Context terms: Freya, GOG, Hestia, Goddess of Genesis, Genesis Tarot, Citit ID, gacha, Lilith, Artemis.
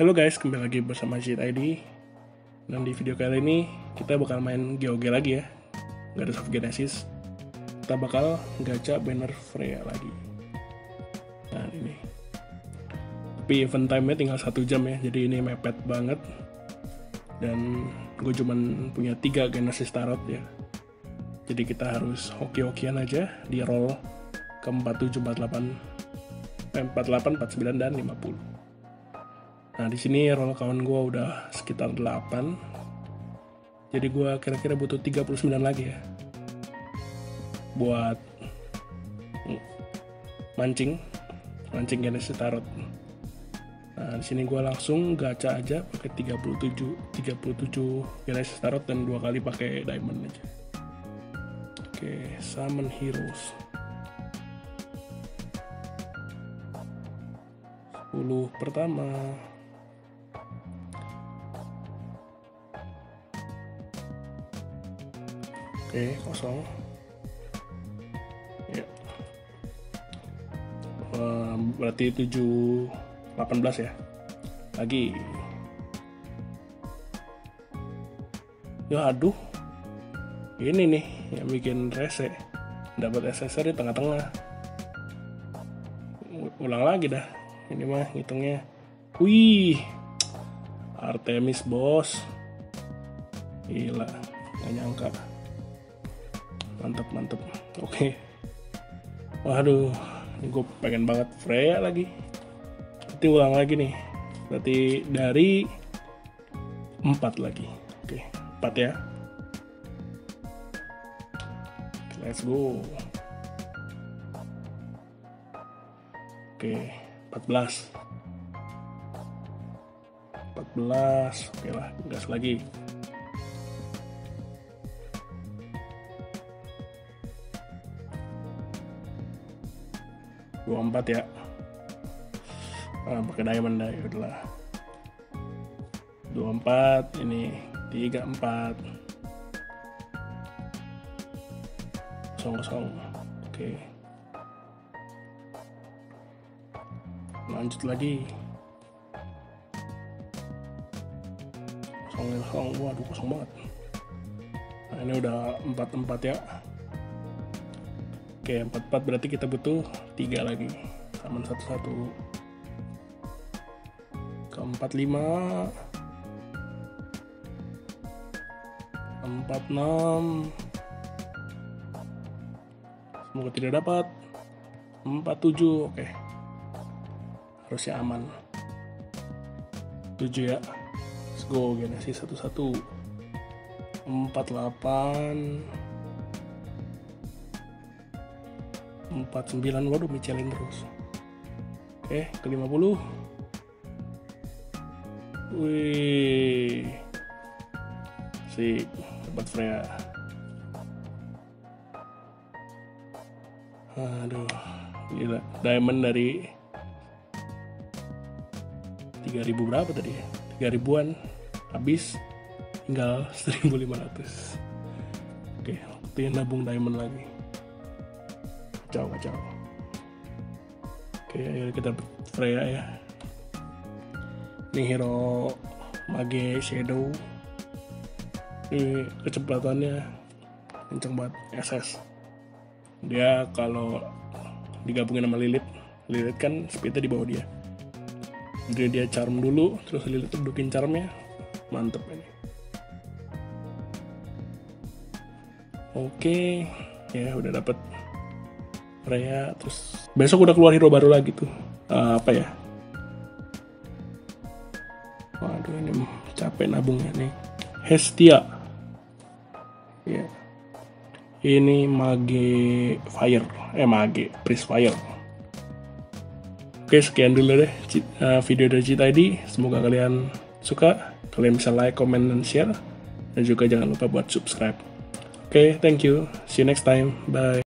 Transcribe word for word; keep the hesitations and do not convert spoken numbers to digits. Halo guys, kembali lagi bersama Citit I D. Dan di video kali ini kita bakal main G O G lagi ya, Goddess of Genesis. Kita bakal gacha banner Freya lagi. Nah ini, tapi event time-nya tinggal satu jam ya, jadi ini mepet banget. Dan gue cuman punya tiga Genesis Tarot ya, jadi kita harus hoki-hokian aja di roll ke empat puluh tujuh, empat puluh delapan, empat puluh delapan, empat puluh sembilan, dan lima puluh. Nah di sini roll kawan gue udah sekitar delapan, jadi gue kira-kira butuh tiga puluh sembilan lagi ya buat mancing mancing Genesis Tarot. Nah di sini gue langsung gacha aja pakai tiga puluh tujuh Genesis Tarot dan dua kali pakai diamond aja. Oke, summon heroes sepuluh pertama. Oke, kosong ya. Um, berarti tujuh, delapan belas ya. Lagi ya, aduh, ini nih yang bikin rese, dapat S S R di tengah-tengah. Ulang lagi dah. Ini mah hitungnya, wih, Artemis bos, gila, gak nyangka, mantep mantep. Oke, waduh, ini gue pengen banget Freya lagi. Nanti ulang lagi nih, berarti dari empat lagi. Oke, empat ya, let's go. Oke, empat belas, empat belas, oke lah, gas lagi. Dua puluh empat ya, ah, pakai diamond dah, ya udahlah. Dua puluh empat, ini tiga puluh empat, kosong kosong, oke. Lanjut lagi, kosong kosong, waduh kosong banget. Nah ini udah empat empat ya. Oke, empat empat berarti kita butuh tiga lagi. Summon satu satu ke empat lima, empat enam, semoga tidak dapat. Empat tujuh, oke, harusnya aman. Tujuh ya, let's go. Genesis satu satu, empat delapan, empat sembilan, waduh Michelin terus. Oke, ke lima puluh, wih, si dapat Freya. Aduh gila, diamond dari tiga ribu berapa tadi ya? tiga ribuan habis, tinggal seribu lima ratus. Oke, waktunya nabung diamond lagi. Kacau, kacau. Oke, akhirnya kita Freya ya. Ini hero mage shadow. Ini kecepatannya kenceng banget, S S. Dia kalau digabungin sama Lilith, Lilith kan speednya di bawah dia. Jadi dia charm dulu, terus Lilith dudukin charmnya, mantep ini. Oke, ya udah dapet Freya. Terus besok udah keluar hero baru lagi tuh, uh, apa ya? Waduh ini capek nabungnya nih, Hestia. Ya, yeah. Ini mage fire, eh mage priest fire. Oke, sekian dulu deh video dari Citit I D. Semoga kalian suka. Kalian bisa like, comment, dan share. Dan juga jangan lupa buat subscribe. Oke, thank you. See you next time. Bye.